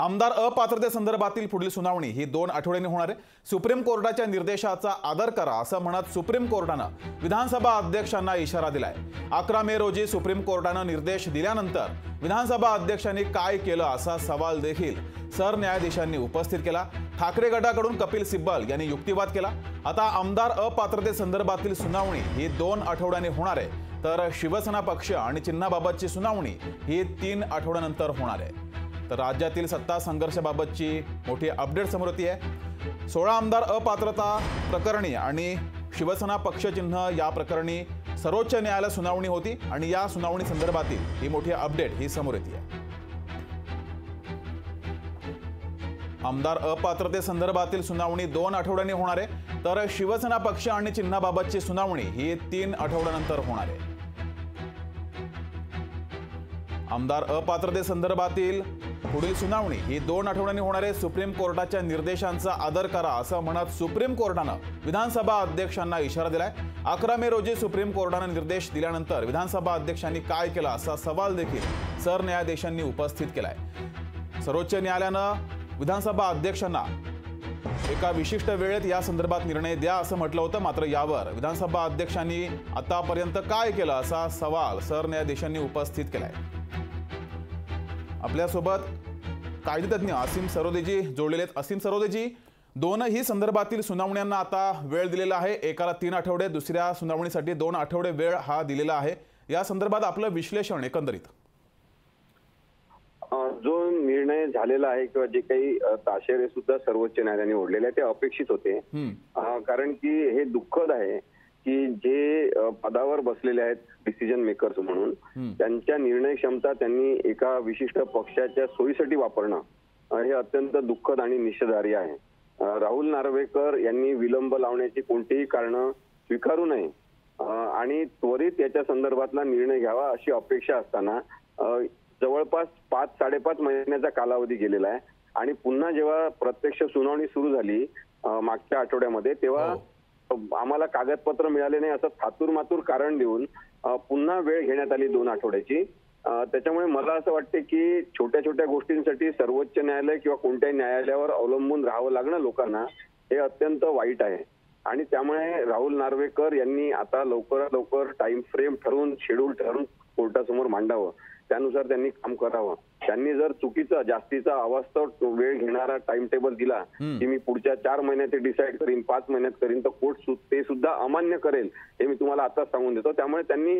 आमदार अपात्रतेसंदर्भातील पुढील सुनावणी ही 2 आठवड्यांनी होणार आहे। सुप्रीम कोर्टाच्या निर्देशाचा आदर करा असं म्हणत सुप्रीम कोर्टाने विधानसभा अध्यक्षांना इशारा दिलाय। 11 मे रोजी सुप्रीम कोर्टाने निर्देश दिल्यानंतर विधानसभा अध्यक्षांनी काय केलं असा सवाल देखील सरन्यायाधीशांनी उपस्थित केला। ठाकरे गटाकडून कपिल सिब्बल यांनी युक्तिवाद केला। आता आमदार अपात्रतेसंदर्भातील सुनावणी ही 2 आठवड्यांनी होणार आहे, तर शिवसेना पक्ष आणि चिन्हाबाबतची सुनावणी ही 3 आठवड्यांनंतर होणार आहे। तर राज्यातील सत्ता संघर्षाबाबतची मोठी अपडेट समोर येते आहे। 16 आमदार अपात्रता प्रकरणी आणि शिवसेना पक्ष चिन्ह या प्रकरणी सर्वोच्च न्यायालय सुनावणी होती आणि या सुनावणी संदर्भातील ही मोठी अपडेट ही समोर येते आहे। आमदार अपात्रते संदर्भातील सुनावणी 2 आठवड्यांनी होणार आहे, तर शिवसेना पक्ष आणि चिन्हाबाबतची सुनावणी ही 3 आठवड्यांनंतर होणार आहे। आमदार अपात्रते संदर्भातील पुढील सुनावणी ही 2 आठवड्यांनी होणार आहे। सुप्रीम कोर्टाच्या निर्देशांचा आदर करा असं म्हणत सुप्रीम कोर्टानं विधानसभा अध्यक्षांना इशारा दिलाय। 11 मे रोजी सुप्रीम कोर्टाने निर्देश दिल्यानंतर विधानसभा अध्यक्षांनी काय केलं असा सवाल देखील सरन्यायाधीशांनी उपस्थित केलाय। सर्वोच्च न्यायालयानं विधानसभा अध्यक्षांना एका विशिष्ट वेळेत या संदर्भात निर्णय द्या असं म्हटलं होतं, मात्र यावर विधानसभा अध्यक्षांनी आतापर्यंत काय केलं असा सवाल सरन्यायाधीशांनी उपस्थित केलाय। आपल्यासोबत कायदेतज्ञ असीम सरोदेजी जोडलेले आहेत। असीम सरोदेजी, दोनही संदर्भातील सुनावण्यांना आता वेळ दिलेला आहे। एकाला 3 आठवडे, दुसऱ्या सुनावणीसाठी 2 आठवडे वेळ हा दिलेला आहे। या संदर्भात आपलं विश्लेषण एकंदरीत जो निर्णय झालेला आहे किंवा जे काही ताशेरे सुद्धा सर्वोच्च न्यायालयाने ओढलेले आहे ते अपेक्षित होते, कारण की हे दुःखद आहे की जे पदावर बसलेले आहेत डिसिजन मेकर्स म्हणून त्यांच्या निर्णय क्षमता त्यांनी एका विशिष्ट पक्षाच्या सोयीसाठी वापरणं हे अत्यंत दुःखद आणि निषेधार्ह आहे। राहुल नार्वेकर यांनी विलंब लावण्याची कोणतीही कारणं स्वीकारू नये आणि त्वरित याच्या संदर्भातला निर्णय घ्यावा अशी अपेक्षा असताना जवळपास 5-5.5 महिन्याचा कालावधी गेलेला आहे आणि पुन्हा जेव्हा प्रत्यक्ष सुनावणी सुरू झाली मागच्या आठवड्यामध्ये तेव्हा आम्हाला कागदपत्र मिळाले नाही असं थातूरमातूर कारण देऊन पुन्हा वेळ घेण्यात आली 2 आठवड्याची। त्याच्यामुळे मला असं वाटते की छोट्या छोट्या गोष्टींसाठी सर्वोच्च न्यायालय किंवा कोणत्याही न्यायालयावर अवलंबून राहावं लागणं लोकांना हे अत्यंत वाईट आहे आणि त्यामुळे राहुल नार्वेकर यांनी आता लवकरात लवकर टाइम फ्रेम ठरवून शेड्यूल ठरवून कोर्टासमोर मांडावं, त्यानुसार त्यांनी काम करावं। त्यांनी जर चुकीचा जास्तीचा अवास्तव वेळ घेणारा टाइम टेबल दिला की मी पुढच्या 4 महिन्यात डिसाईड करीन, 5 महिन्यात करीन, तर कोर्ट ते सुद्धा अमान्य करेल हे मी तुम्हाला आताच सांगून देतो। त्यामुळे त्यांनी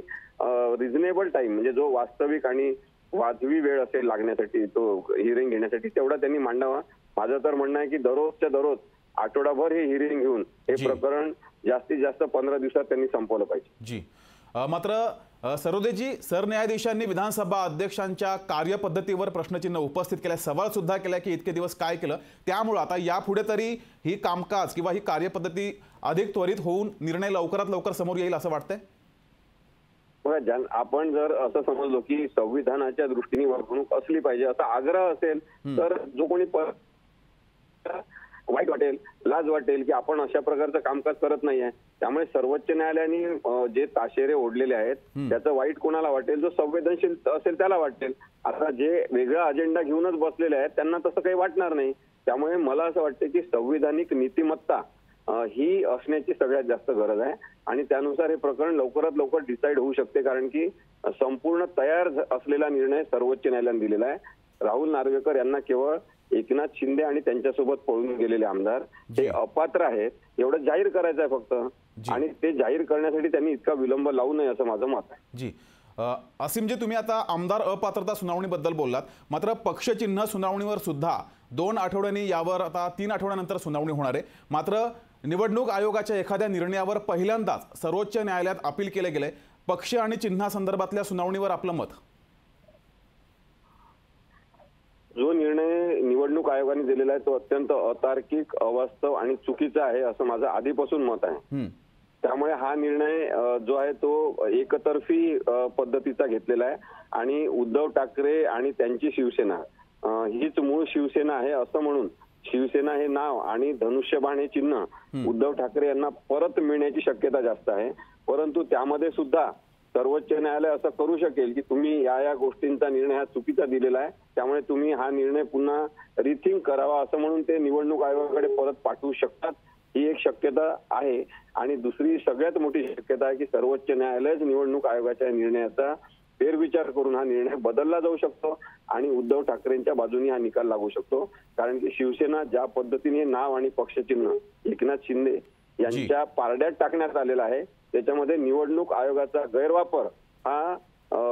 रिझनेबल टाइम म्हणजे जो वास्तविक आणि वाजवी वेळ असेल लागण्यासाठी तो हिअरिंग घेण्यासाठी तेवढा त्यांनी मांडावा। माझं तर म्हणणं आहे की दररोजच्या दररोज आठवडाभर हे हिअरिंग घेऊन हे प्रकरण जास्तीत जास्त 15 दिवसात त्यांनी संपवलं पाहिजे। जी, मात्र सरोदेजी, सरन्यायाधीशांनी विधानसभा अध्यक्षांच्या कार्यपद्धतीवर प्रश्नचिन्ह उपस्थित केलं, सवाल सुद्धा केला की इतके दिवस काय केलं, त्यामुळे आता यापुढे तरी ही कामकाज किंवा ही कार्यपद्धती अधिक त्वरित होऊन निर्णय लवकरात लवकर समोर येईल असं वाटतंय? आपण जर असं समजलो की संविधानाच्या दृष्टीने वर्तणूक असली पाहिजे असा आग्रह असेल तर जो कोणी वाईट वाटेल, लाज वाटेल की आपण अशा प्रकारचं कामकाज करत नाहीये। त्यामुळे सर्वोच्च न्यायालयाने जे ताशेरे ओढलेले आहेत त्याचं वाईट कोणाला वाटेल, जो संवेदनशील असेल त्याला वाटेल। आता जे वेगळा अजेंडा घेऊनच बसलेले आहेत त्यांना तसं काही वाटणार नाही। त्यामुळे मला असं वाटतं की संविधानिक नीतिमत्ता ही असण्याची सगळ्यात जास्त गरज आहे आणि त्यानुसार हे प्रकरण लवकरात लवकर डिसाईड होऊ शकते, कारण की संपूर्ण तयार असलेला निर्णय सर्वोच्च न्यायालयाने दिलेला आहे। राहुल नार्वेकर यांना केवळ एकनाथ शिंदे आणि त्यांच्यासोबत पळून गेलेले आमदार ते अपात्र आहेत एवढं जाहीर करायचं आहे फक्त, आणि ते जाहीर करण्यासाठी त्यांनी इतका विलंब लावू नये असं माझं मत आहे। जी असीम जी, तुम्ही आता आमदार अपात्रता सुनावणीबद्दल बोललात, मात्र पक्षचिन्ह सुनावणीवर सुद्धा 2 आठवड्यांनी यावर आता 3 आठवड्यांनंतर सुनावणी होणार आहे। मात्र निवडणूक आयोगाच्या एखाद्या निर्णयावर पहिल्यांदाच सर्वोच्च न्यायालयात अपील केले गेले, पक्ष आणि चिन्हासंदर्भातल्या सुनावणीवर आपलं मत? जो निर्णय निवडणूक आयोगाने दिलेला आहे तो अत्यंत अतार्किक, अवास्तव आणि चुकीचा आहे असं माझं आधीपासून मत आहे। त्यामुळे हा निर्णय जो आहे तो एकतर्फी पद्धतीचा घेतलेला आहे आणि उद्धव ठाकरे आणि त्यांची शिवसेना हीच मूळ शिवसेना आहे असं म्हणून शिवसेना हे नाव आणि धनुष्यबाण हे चिन्ह उद्धव ठाकरे यांना परत मिळण्याची शक्यता जास्त आहे, परंतु त्यामध्ये सुद्धा सर्वोच्च न्यायालय असं करू शकेल की तुम्ही या गोष्टींचा निर्णय हा चुकीचा दिलेला आहे त्यामुळे तुम्ही हा निर्णय पुन्हा रिथिंक करावा असं म्हणून ते निवडणूक आयोगाकडे परत पाठवू शकतात, ही एक शक्यता आहे। आणि दुसरी सगळ्यात मोठी शक्यता आहे की सर्वोच्च न्यायालय निवडणूक आयोगाच्या निर्णयाचा फेरविचार करून हा निर्णय बदलला जाऊ शकतो आणि उद्धव ठाकरेंच्या बाजूने हा निकाल लागू शकतो, कारण की शिवसेना ज्या पद्धतीने नाव आणि पक्षचिन्ह एकनाथ शिंदे यांच्या पारड्यात टाकण्यात आलेला आहे त्याच्यामध्ये निवडणूक आयोगाचा गैरवापर हा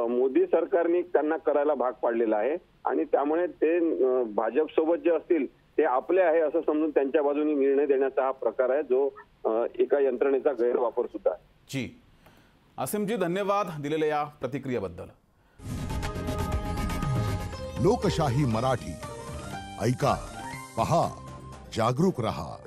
मोदी सरकारने त्यांना करायला भाग पाडलेला आहे आणि त्यामुळे ते भाजप सोबत जे असतील ते आपले आहे असं समजून त्यांच्या बाजूने निर्णय देण्याचा हा प्रकार आहे जो एका यंत्रणेचा गैरवापर सुद्धा आहे। जी आसिम जी धन्यवाद दिलेल्या या प्रतिक्रियेबद्दल। लोकशाही मराठी ऐका, पहा, जागरूक रहा।